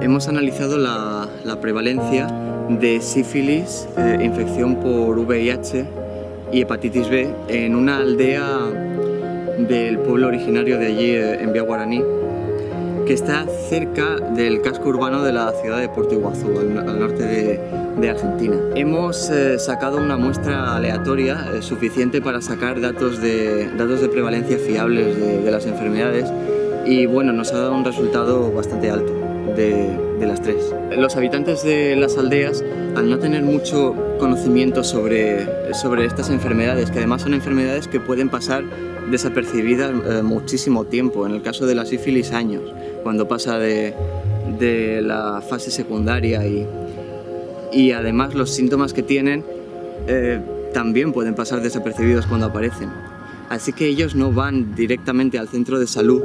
Hemos analizado la prevalencia de sífilis, infección por VIH y hepatitis B en una aldea del pueblo originario de allí, en Vía Guaraní, que está cerca del casco urbano de la ciudad de Puerto Iguazú, al norte de Argentina. Hemos sacado una muestra aleatoria suficiente para sacar datos de prevalencia fiables de las enfermedades y bueno, nos ha dado un resultado bastante alto de las tres. Los habitantes de las aldeas, al no tener mucho conocimiento sobre estas enfermedades, que además son enfermedades que pueden pasar desapercibidas muchísimo tiempo, en el caso de la sífilis años, cuando pasa de la fase secundaria y además los síntomas que tienen también pueden pasar desapercibidos cuando aparecen. Así que ellos no van directamente al centro de salud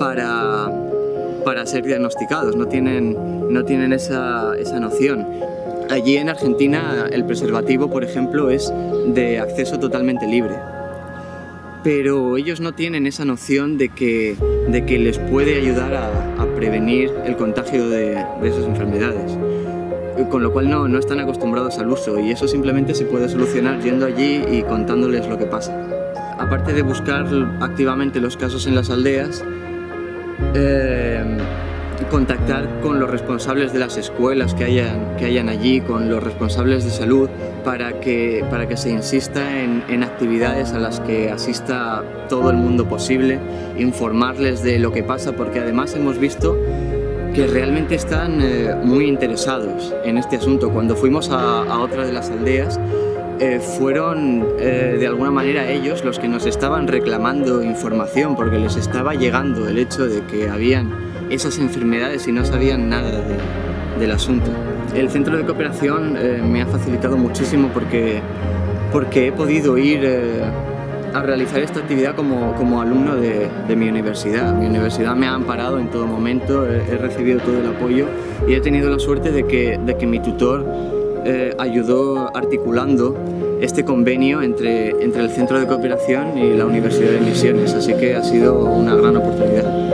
para ser diagnosticados, no tienen esa noción. Allí en Argentina el preservativo, por ejemplo, es de acceso totalmente libre, pero ellos no tienen esa noción de que les puede ayudar a prevenir el contagio de esas enfermedades, con lo cual no están acostumbrados al uso, y eso simplemente se puede solucionar yendo allí y contándoles lo que pasa. Aparte de buscar activamente los casos en las aldeas, contactar con los responsables de las escuelas que hayan allí, con los responsables de salud, para que se insista en actividades a las que asista todo el mundo posible, informarles de lo que pasa, porque además hemos visto que realmente están muy interesados en este asunto. Cuando fuimos a otra de las aldeas, fueron de alguna manera ellos los que nos estaban reclamando información, porque les estaba llegando el hecho de que habían esas enfermedades y no sabían nada del asunto. El Centro de Cooperación me ha facilitado muchísimo porque he podido ir a realizar esta actividad como alumno de mi universidad. Mi universidad me ha amparado en todo momento, he recibido todo el apoyo y he tenido la suerte de que mi tutor ayudó articulando este convenio entre el Centro de Cooperación y la Universidad de Misiones, así que ha sido una gran oportunidad.